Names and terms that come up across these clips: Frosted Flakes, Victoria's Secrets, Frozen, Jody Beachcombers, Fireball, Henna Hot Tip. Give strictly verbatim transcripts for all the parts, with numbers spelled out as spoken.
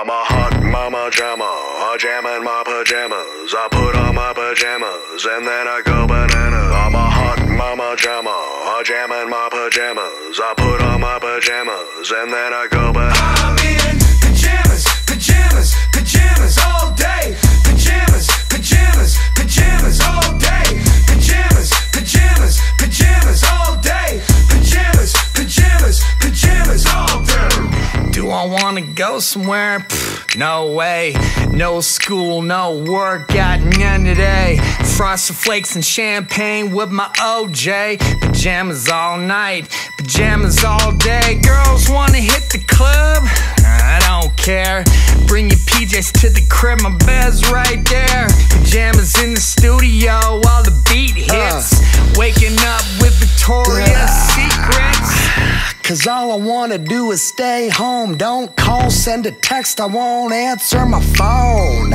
I'm a hot mama drama. I jam in my pajamas. I put on my pajamas and then I go banana. I'm a hot mama drama. I jam in my pajamas. I put on my pajamas and then I go banana. I'm in pajamas, pajamas, pajamas all day. Pajamas, pajamas, pajamas all day. Pajamas, pajamas, pajamas all day. Pajamas, pajamas, pajamas all day. Do I wanna go somewhere? Pfft, no way. No school, no work, got none today. Frosted Flakes and champagne with my O J. Pajamas all night, pajamas all day. Girls wanna hit the club? I don't care. Bring your P Js to the crib, my bed's right there. Pajamas in the studio while the beat hits. uh, Waking up with Victoria's uh, Secrets. Cause all I wanna do is stay home. Don't call, send a text, I won't answer my phone.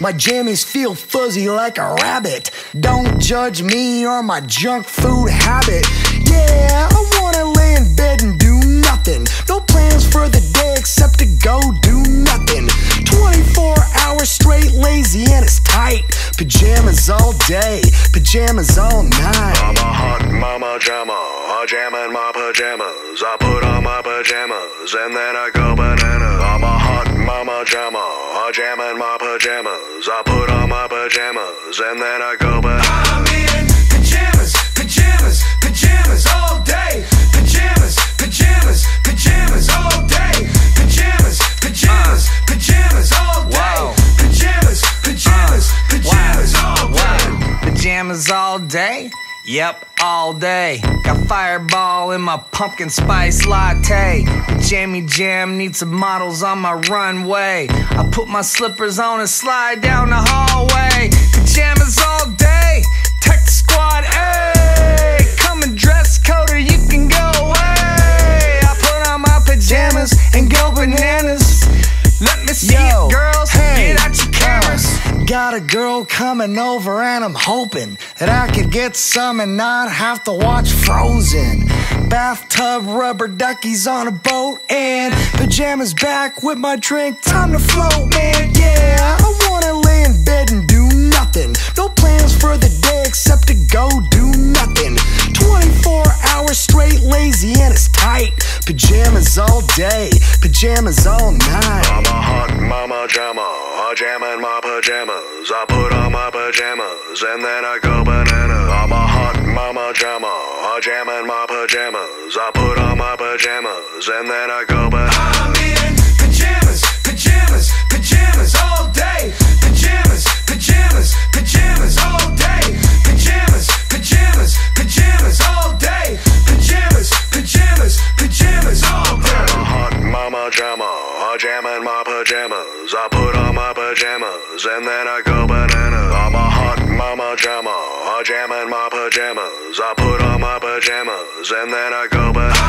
My jammies feel fuzzy like a rabbit. Don't judge me or my junk food habit. Yeah, I wanna lay in bed and do nothing. No plans for the day except to go do nothing. twenty-four hours straight, lazy and it's tight. Pajamas all day, pajamas all night. I'm a hot mama drama. I jam in my pajamas. I put on my pajamas and then I go banana. I'm a hot mama drama. I jam in my pajamas. I put on my pajamas and then I go banana. I'm in pajamas, pajamas, pajamas all day. Pajamas, pajamas, pajamas all day. Pajamas, pajamas, uh. pajamas all day. Wow. Pajamas, pajamas, uh. pajamas wow. all day. Wow. Pajamas all day? Yep, all day. Got Fireball in my pumpkin spice latte. Jammy Jam needs some models on my runway. I put my slippers on and slide down the hallway. Pajamas all day, tech squad, ayy. Come and dress code or you can go away. I put on my pajamas and go bananas. Let me see Yo, it, girls, hey, get out your cameras. Got a girl coming over and I'm hoping that I could get some and not have to watch Frozen. Bathtub rubber duckies on a boat and pajamas back with my drink, time to float, man. Yeah, I wanna lay in bed and do nothing. No plans for the day except to go do nothing. twenty-four hours straight, lazy and it's tight. Pajamas all day, pajamas all night. I'm a hot mama drama. I jam in my pajamas. I put on my pajamas and then I go banana. I'm a hot mama drama. I jam in my pajamas. I put on my pajamas and then I go banana. I'm in pajamas, pajamas, pajamas all day. Pajamas, pajamas, pajamas all day. Pajamas, pajamas, pajamas all day. Pajamas, pajamas, pajamas all day. I'm a hot mama drama. I jam in my pajamas. I put on my pajamas and then I go banana. I'm a hot mama drama. I jam in my pajamas. I put on my pajamas and then I go banana.